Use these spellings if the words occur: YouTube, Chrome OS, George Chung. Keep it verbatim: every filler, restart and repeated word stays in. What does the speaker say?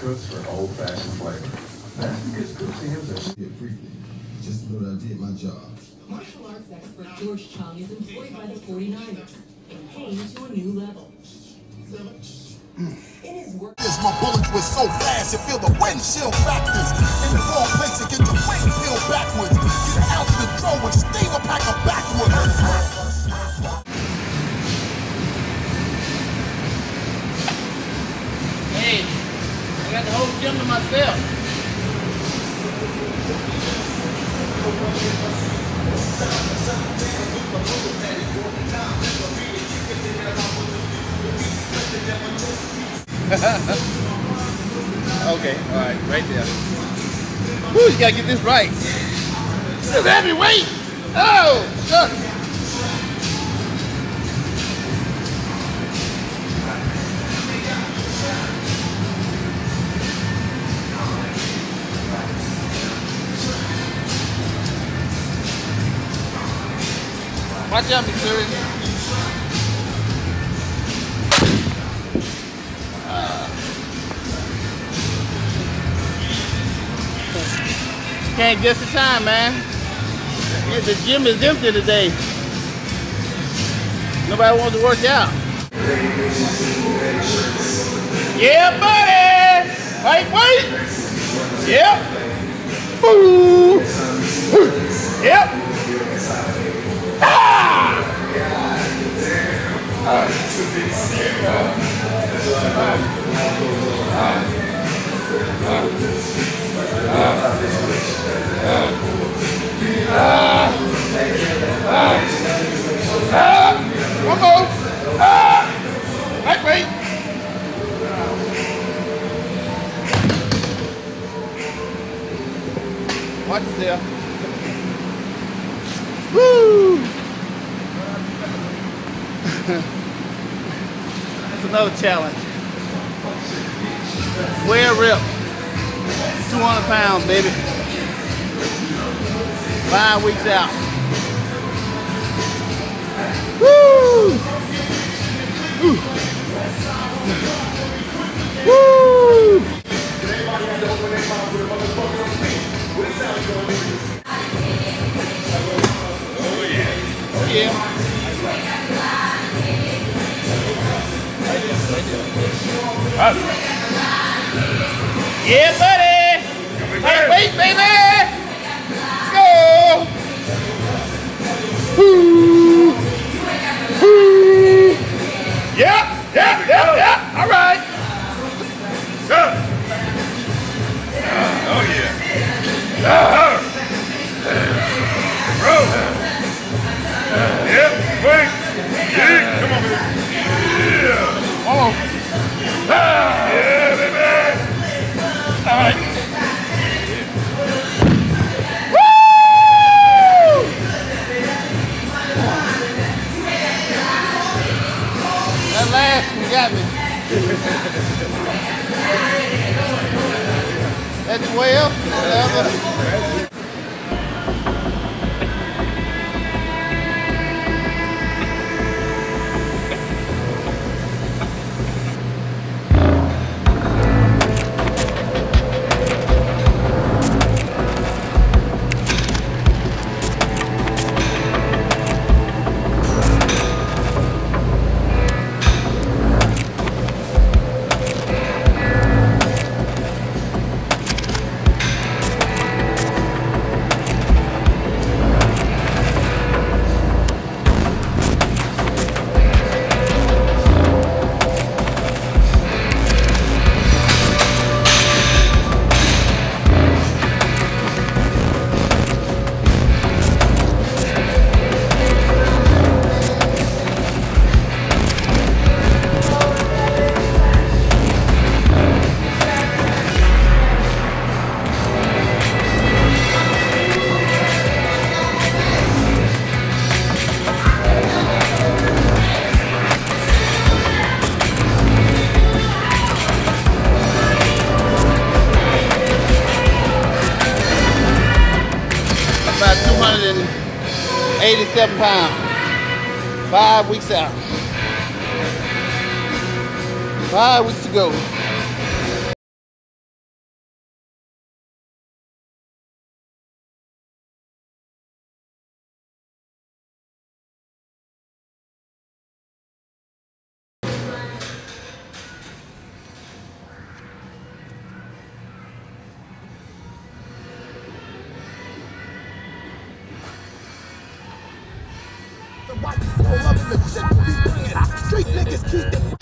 cooks for old-fashioned flavor. That's because cooks and hymns are shit briefly. Just a little I did my job. Martial arts expert George Chung is employed by the forty-niners and came to a new level. In his work, my bullets were so fast, you feel the windshield factors. In the wrong place, you get your weight feel backwards. Get out of the throw and steal a pack of backwards. Hey, I got the whole gym to myself. Okay, alright, right there. Woo, you gotta get this right. This is heavy weight! Oh, shucks! Watch out, be serious. Uh, can't guess the time, man. Yeah, the gym is empty today. Nobody wants to work out. Yeah, buddy! Right, wait! Yep! Ooh. Yep! Ah! One more! Ah! Right, wait! Watch there. Woo! That's another challenge. Square rip. two hundred pounds, baby. Five weeks out. Woo! Woo! Woo! Oh yeah. Oh yeah. Up. Yeah, buddy! Hey, wait, baby! Let's go! Woo! Woo! Yep, yep, yep, yep! All right! Up. Oh, yeah! Uh-huh. Bro! Yep, wait! Yeah, come on, baby! Yeah! Almost! Ah, yeah, baby! All right. Woo! That last one got me. That's twelve. Whatever. eighty-seven pounds, five weeks out, five weeks to go. Street niggas keep it.